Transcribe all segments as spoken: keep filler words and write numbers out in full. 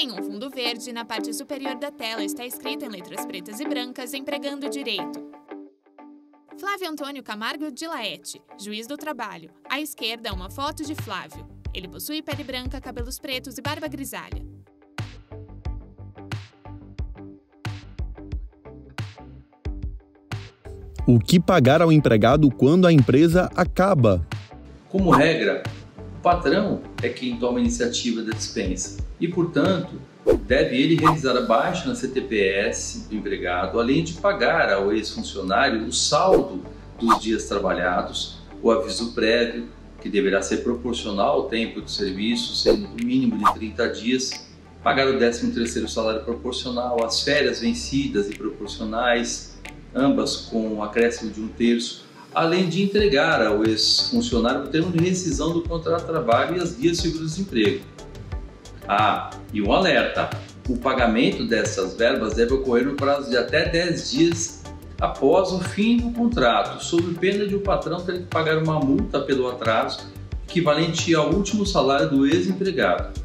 Em um fundo verde, na parte superior da tela, está escrito em letras pretas e brancas, empregando direito. Flávio Antônio Camargo de Laete, juiz do trabalho. À esquerda, uma foto de Flávio. Ele possui pele branca, cabelos pretos e barba grisalha. O que pagar ao empregado quando a empresa acaba? Como regra, o patrão é quem toma a iniciativa da dispensa e, portanto, deve ele realizar a baixa na C T P S do empregado, além de pagar ao ex-funcionário o saldo dos dias trabalhados, o aviso prévio, que deverá ser proporcional ao tempo de serviço, sendo no mínimo de trinta dias, pagar o décimo terceiro salário proporcional, as férias vencidas e proporcionais, ambas com um acréscimo de um terço, além de entregar ao ex-funcionário o termo de rescisão do contrato de trabalho e as guias seguro-desemprego. Ah, e um alerta, o pagamento dessas verbas deve ocorrer no prazo de até dez dias após o fim do contrato, sob pena de o patrão ter que pagar uma multa pelo atraso equivalente ao último salário do ex-empregado.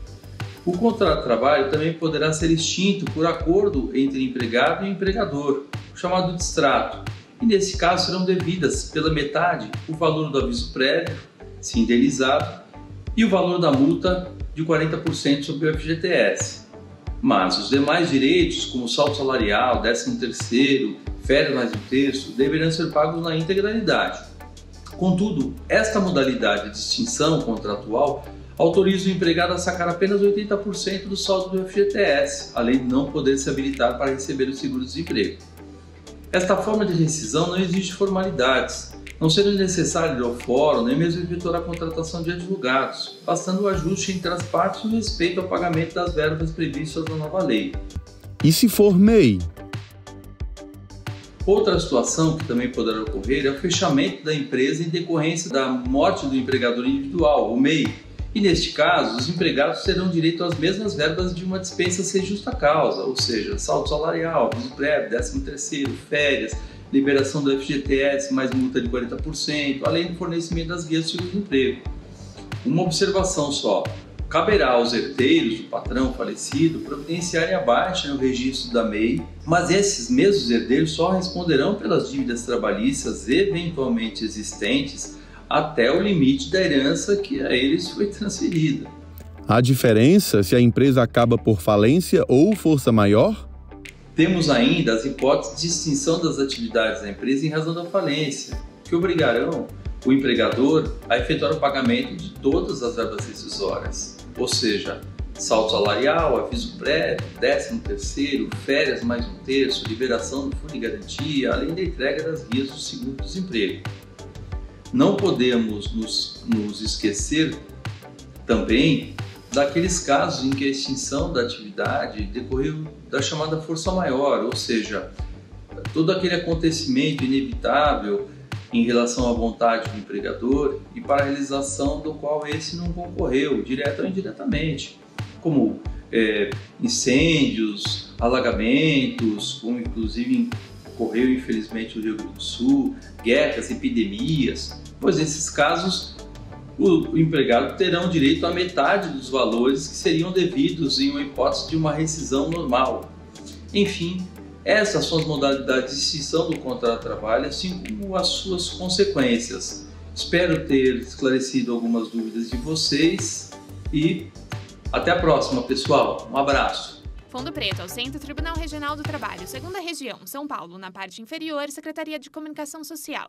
O contrato de trabalho também poderá ser extinto por acordo entre empregado e empregador, chamado de distrato, e nesse caso serão devidas pela metade o valor do aviso prévio, se indenizado, e o valor da multa de quarenta por cento sobre o F G T S. Mas os demais direitos, como saldo salarial, décimo terceiro, férias mais um terço, deverão ser pagos na integralidade. Contudo, esta modalidade de extinção contratual autoriza o empregado a sacar apenas oitenta por cento do saldo do F G T S, além de não poder se habilitar para receber o seguro-desemprego. Esta forma de rescisão não exige formalidades, não sendo necessário ir ao fórum, nem mesmo efetuar a contratação de advogados, bastando o ajuste entre as partes no respeito ao pagamento das verbas previstas na nova lei. E se for M E I? Outra situação que também poderá ocorrer é o fechamento da empresa em decorrência da morte do empregador individual, o M E I, e neste caso, os empregados terão direito às mesmas verbas de uma dispensa sem justa causa, ou seja, saldo salarial, aviso prévio, décimo terceiro, férias, liberação do F G T S mais multa de quarenta por cento, além do fornecimento das guias de seguro-desemprego. Uma observação só, caberá aos herdeiros do patrão falecido providenciarem a baixa no registro da M E I, mas esses mesmos herdeiros só responderão pelas dívidas trabalhistas eventualmente existentes até o limite da herança que a eles foi transferida. Há diferença se a empresa acaba por falência ou força maior? Temos ainda as hipóteses de extinção das atividades da empresa em razão da falência, que obrigarão o empregador a efetuar o pagamento de todas as verbas rescisórias, ou seja, saldo salarial, aviso prévio, décimo terceiro, férias mais um terço, liberação do fundo de garantia, além da entrega das guias do seguro-desemprego. Não podemos nos, nos esquecer também daqueles casos em que a extinção da atividade decorreu da chamada força maior, ou seja, todo aquele acontecimento inevitável em relação à vontade do empregador e para a realização do qual esse não concorreu, direta ou indiretamente, como é, incêndios, alagamentos, como inclusive ocorreu infelizmente no Rio Grande do Sul, guerras, epidemias. Pois nesses casos, o empregado terá direito à metade dos valores que seriam devidos em uma hipótese de uma rescisão normal. Enfim, essas são as modalidades de extinção do contrato de trabalho, assim como as suas consequências. Espero ter esclarecido algumas dúvidas de vocês e até a próxima, pessoal. Um abraço. Fundo Preto ao Centro, Tribunal Regional do Trabalho, segunda Região, São Paulo, na parte inferior, Secretaria de Comunicação Social.